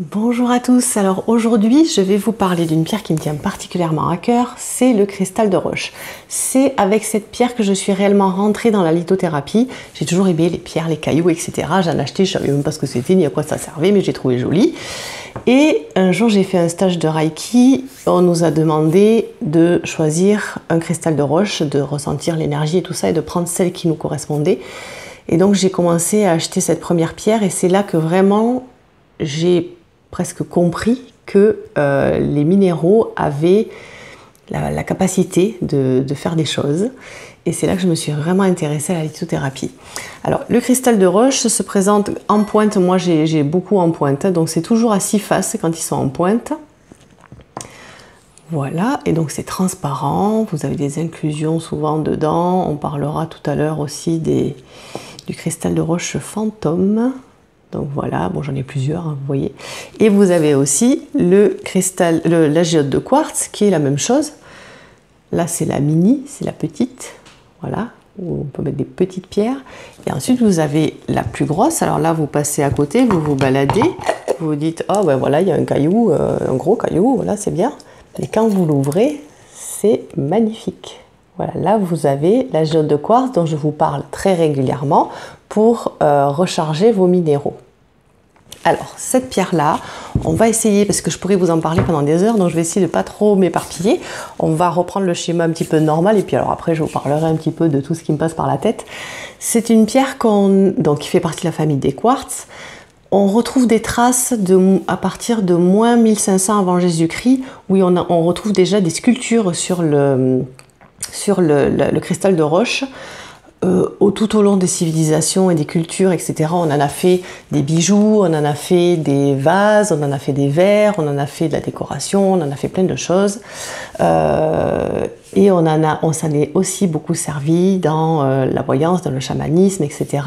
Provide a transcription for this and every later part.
Bonjour à tous, alors aujourd'hui je vais vous parler d'une pierre qui me tient particulièrement à cœur, c'est le cristal de roche. C'est avec cette pierre que je suis réellement rentrée dans la lithothérapie. J'ai toujours aimé les pierres, les cailloux, etc. J'en achetais, je ne savais même pas ce que c'était ni à quoi ça servait, mais j'ai trouvé joli. Et un jour j'ai fait un stage de Reiki, on nous a demandé de choisir un cristal de roche, de ressentir l'énergie et tout ça, et de prendre celle qui nous correspondait. Et donc j'ai commencé à acheter cette première pierre, et c'est là que vraiment j'ai presque compris que les minéraux avaient la capacité de faire des choses. Et c'est là que je me suis vraiment intéressée à la lithothérapie. Alors, le cristal de roche se présente en pointe. Moi, j'ai beaucoup en pointe. Donc, c'est toujours à 6 faces quand ils sont en pointe. Voilà. Et donc, c'est transparent. Vous avez des inclusions souvent dedans. On parlera tout à l'heure aussi du cristal de roche fantôme. Donc voilà, bon j'en ai plusieurs, hein, vous voyez. Et vous avez aussi la géode de quartz qui est la même chose. Là c'est la mini, c'est la petite, voilà, où on peut mettre des petites pierres. Et ensuite vous avez la plus grosse, alors là vous passez à côté, vous vous baladez, vous vous dites « Ah ben voilà, il y a un caillou, un gros caillou, voilà c'est bien ». Mais quand vous l'ouvrez, c'est magnifique. Voilà, là vous avez la géode de quartz dont je vous parle très régulièrement pour recharger vos minéraux. Alors cette pierre là, on va essayer, parce que je pourrais vous en parler pendant des heures, donc je vais essayer de pas trop m'éparpiller. On va reprendre le schéma un petit peu normal et puis alors après je vous parlerai un petit peu de tout ce qui me passe par la tête. C'est une pierre qui fait partie de la famille des quartz. On retrouve des traces à partir de moins 1500 avant Jésus-Christ, où on retrouve déjà des sculptures sur le cristal de roche. Tout au long des civilisations et des cultures, etc., on en a fait des bijoux, on en a fait des vases, on en a fait des verres, on en a fait de la décoration, on en a fait plein de choses. Et on s'en est aussi beaucoup servi dans la voyance, dans le chamanisme, etc.,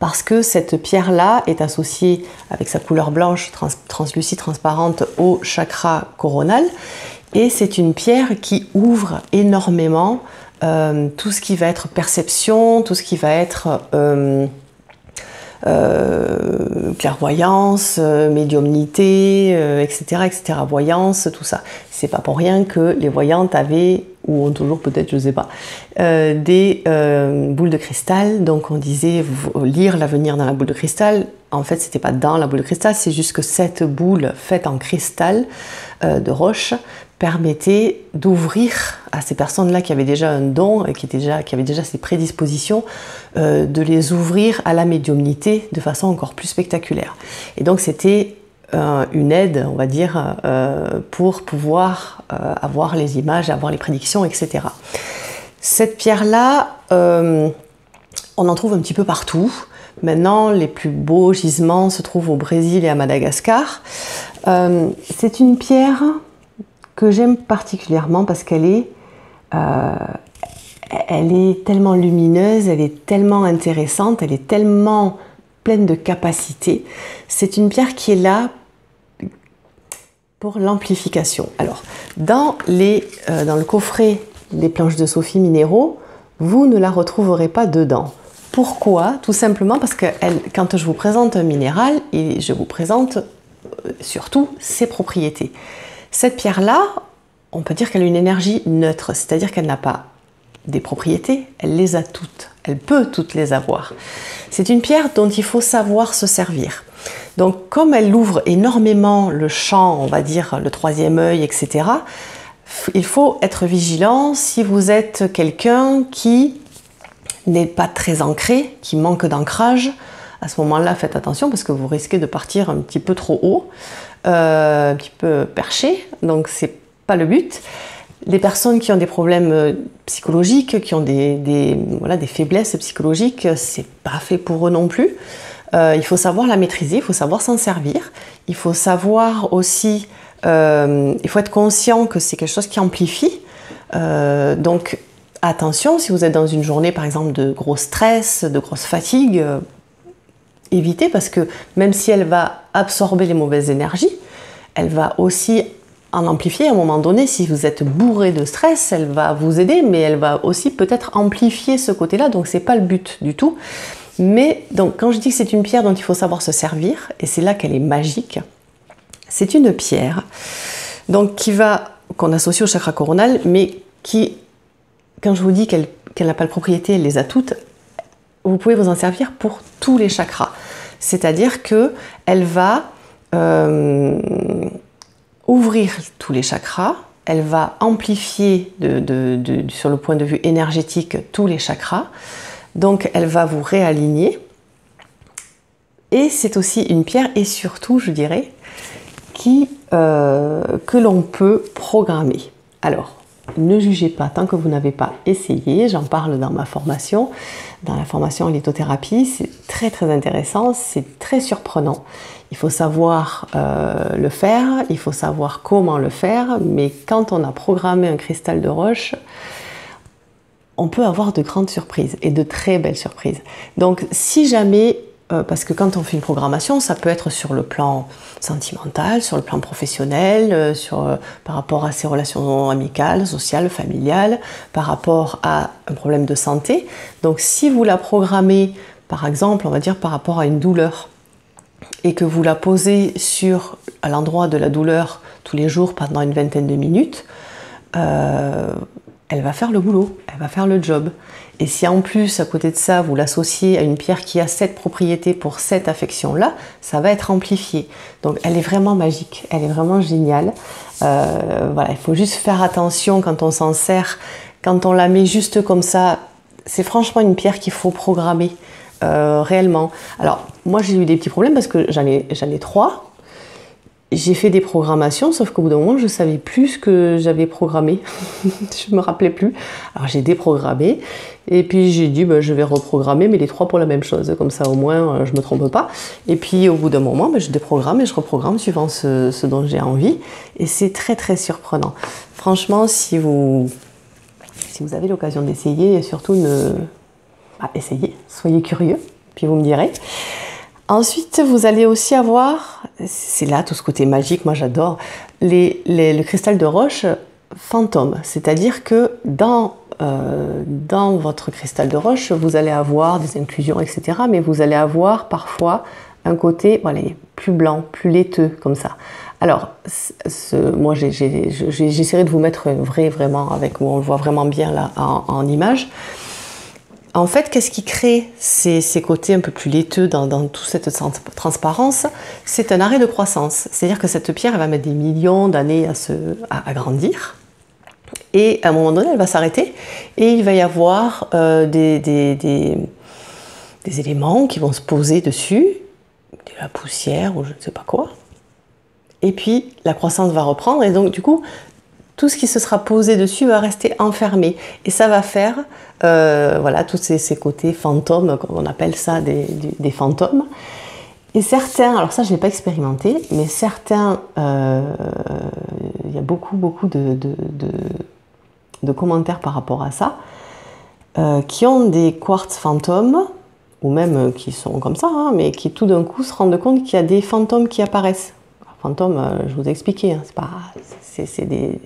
parce que cette pierre-là est associée, avec sa couleur blanche translucide, transparente, au chakra coronal. Et c'est une pierre qui ouvre énormément tout ce qui va être perception, tout ce qui va être clairvoyance, médiumnité, etc., etc., voyance, tout ça. C'est pas pour rien que les voyantes avaient, ou ont toujours peut-être, je sais pas, des boules de cristal. Donc on disait lire l'avenir dans la boule de cristal. En fait, c'était pas dans la boule de cristal, c'est juste que cette boule faite en cristal de roche permettait d'ouvrir à ces personnes-là qui avaient déjà un don et qui avaient déjà ces prédispositions, de les ouvrir à la médiumnité de façon encore plus spectaculaire. Et donc c'était une aide, on va dire, pour pouvoir avoir les images, avoir les prédictions, etc. Cette pierre-là, on en trouve un petit peu partout. Maintenant, les plus beaux gisements se trouvent au Brésil et à Madagascar. C'est une pierre que j'aime particulièrement parce qu'elle est, tellement lumineuse, elle est tellement intéressante, elle est tellement pleine de capacités. C'est une pierre qui est là pour l'amplification. Alors, dans le coffret des planches de Sophie minéraux, vous ne la retrouverez pas dedans. Pourquoi? Tout simplement parce que quand je vous présente un minéral, et je vous présente surtout ses propriétés. Cette pierre-là, on peut dire qu'elle a une énergie neutre, c'est-à-dire qu'elle n'a pas des propriétés, elle les a toutes, elle peut toutes les avoir. C'est une pierre dont il faut savoir se servir. Donc comme elle ouvre énormément le champ, on va dire le 3e œil, etc., il faut être vigilant si vous êtes quelqu'un qui n'est pas très ancré, qui manque d'ancrage. À ce moment-là, faites attention parce que vous risquez de partir un petit peu trop haut, un petit peu perché, donc c'est pas le but. Les personnes qui ont des problèmes psychologiques, qui ont des faiblesses psychologiques, c'est pas fait pour eux non plus. Il faut savoir la maîtriser, il faut savoir s'en servir, il faut savoir aussi, il faut être conscient que c'est quelque chose qui amplifie. Donc attention, si vous êtes dans une journée par exemple de gros stress, de grosse fatigue, évitez, parce que même si elle va absorber les mauvaises énergies, elle va aussi en amplifier à un moment donné. Si vous êtes bourré de stress, elle va vous aider, mais elle va aussi peut-être amplifier ce côté-là, donc c'est pas le but du tout. Mais donc quand je dis que c'est une pierre dont il faut savoir se servir, et c'est là qu'elle est magique, C'est une pierre donc, qu'on associe au chakra coronal, mais qui, quand je vous dis qu'elle n'a pas de propriété, elle les a toutes, vous pouvez vous en servir pour tous les chakras. C'est-à-dire qu'elle va ouvrir tous les chakras, elle va amplifier sur le point de vue énergétique tous les chakras, donc elle va vous réaligner. Et c'est aussi une pierre, et surtout, je dirais, que l'on peut programmer. Alors, ne jugez pas tant que vous n'avez pas essayé, j'en parle dans ma formation, dans la formation en lithothérapie, c'est très très intéressant, c'est très surprenant. Il faut savoir le faire, il faut savoir comment le faire, mais quand on a programmé un cristal de roche, on peut avoir de grandes surprises et de très belles surprises. Donc si jamais, parce que quand on fait une programmation, ça peut être sur le plan sentimental, sur le plan professionnel, par rapport à ses relations amicales, sociales, familiales, par rapport à un problème de santé. Donc si vous la programmez, par exemple, on va dire par rapport à une douleur, et que vous la posez à l'endroit de la douleur tous les jours pendant une vingtaine de minutes, elle va faire le boulot, elle va faire le job. Et si en plus, à côté de ça, vous l'associez à une pierre qui a cette propriété pour cette affection-là, ça va être amplifié. Donc elle est vraiment magique, elle est vraiment géniale. Voilà, il faut juste faire attention quand on s'en sert, quand on la met juste comme ça, c'est franchement une pierre qu'il faut programmer réellement. Alors, moi j'ai eu des petits problèmes parce que j'en ai trois. J'ai fait des programmations, sauf qu'au bout d'un moment, je ne savais plus ce que j'avais programmé. Je ne me rappelais plus. Alors j'ai déprogrammé, et puis j'ai dit, ben, je vais reprogrammer, mais les trois pour la même chose. Comme ça, au moins, je ne me trompe pas. Et puis au bout d'un moment, ben, je déprogramme et je reprogramme suivant ce dont j'ai envie. Et c'est très très surprenant. Franchement, si vous avez l'occasion d'essayer, surtout essayez, soyez curieux, puis vous me direz. Ensuite, vous allez aussi avoir, c'est là tout ce côté magique, moi j'adore, le cristal de roche fantôme. C'est-à-dire que dans votre cristal de roche, vous allez avoir des inclusions, etc. Mais vous allez avoir parfois un côté plus blanc, plus laiteux, comme ça. Alors, moi j'essaierai de vous mettre vraiment avec où on le voit vraiment bien là en image. En fait, qu'est-ce qui crée ces côtés un peu plus laiteux dans toute cette transparence? C'est un arrêt de croissance. C'est-à-dire que cette pierre, elle va mettre des millions d'années à grandir. Et à un moment donné, elle va s'arrêter. Et il va y avoir des éléments qui vont se poser dessus, de la poussière ou je ne sais pas quoi. Et puis, la croissance va reprendre. Et donc, du coup, tout ce qui se sera posé dessus va rester enfermé. Et ça va faire tous ces côtés fantômes, comme on appelle ça des fantômes. Et certains, alors ça je ne l'ai pas expérimenté, mais certains, il y a beaucoup de commentaires par rapport à ça, qui ont des quartz fantômes, ou même qui sont comme ça, hein, mais qui tout d'un coup se rendent compte qu'il y a des fantômes qui apparaissent. Fantômes, je vous ai expliqué, hein, c'est des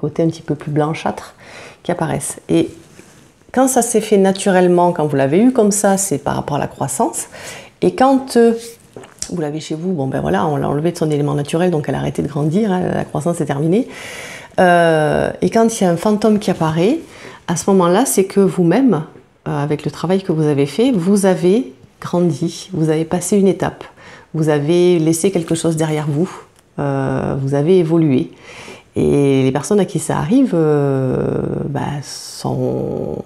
côtés un petit peu plus blanchâtres qui apparaissent. Et quand ça s'est fait naturellement, quand vous l'avez eu comme ça, c'est par rapport à la croissance. Et quand vous l'avez chez vous, bon ben voilà, on l'a enlevé de son élément naturel, donc elle a arrêté de grandir, hein, la croissance est terminée. Et quand il y a un fantôme qui apparaît, à ce moment-là, c'est que vous-même, avec le travail que vous avez fait, vous avez grandi, vous avez passé une étape, vous avez laissé quelque chose derrière vous, vous avez évolué. Et les personnes à qui ça arrive sont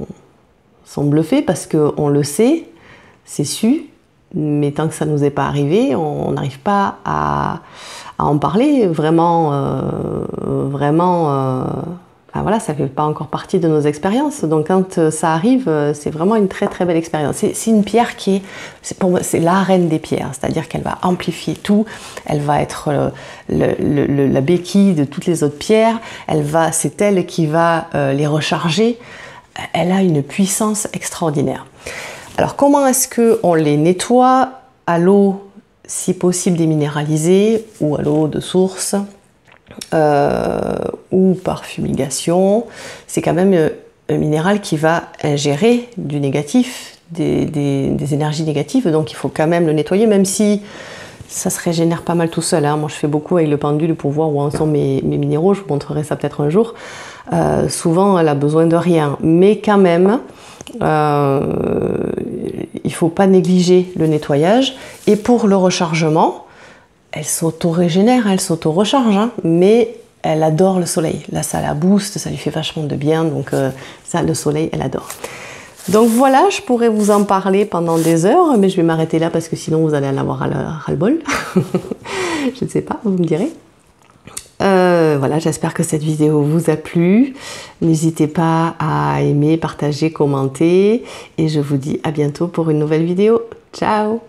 bluffées parce qu'on le sait, c'est su, mais tant que ça ne nous est pas arrivé, on n'arrive pas à en parler vraiment. Ça ne fait pas encore partie de nos expériences. Donc quand ça arrive, c'est vraiment une très très belle expérience. C'est une pierre pour moi, c'est la reine des pierres. C'est-à-dire qu'elle va amplifier tout. Elle va être la béquille de toutes les autres pierres. C'est elle qui va les recharger. Elle a une puissance extraordinaire. Alors comment est-ce qu'on les nettoie? À l'eau, si possible déminéralisée, ou à l'eau de source, ou par fumigation. C'est quand même un minéral qui va ingérer du négatif, des énergies négatives, donc il faut quand même le nettoyer, même si Ça se régénère pas mal tout seul, hein. Moi je fais beaucoup avec le pendule pour voir où en sont mes minéraux, je vous montrerai ça peut-être un jour. Souvent elle a besoin de rien, mais quand même il faut pas négliger le nettoyage. Et pour le rechargement, elle s'auto-régénère, elle s'auto-recharge, hein, mais elle adore le soleil. Là ça la booste, ça lui fait vachement de bien, donc ça, le soleil, elle adore. Donc voilà, je pourrais vous en parler pendant des heures, mais je vais m'arrêter là parce que sinon vous allez en avoir ras-le-bol. Je ne sais pas, vous me direz. Voilà, j'espère que cette vidéo vous a plu. N'hésitez pas à aimer, partager, commenter. Et je vous dis à bientôt pour une nouvelle vidéo. Ciao!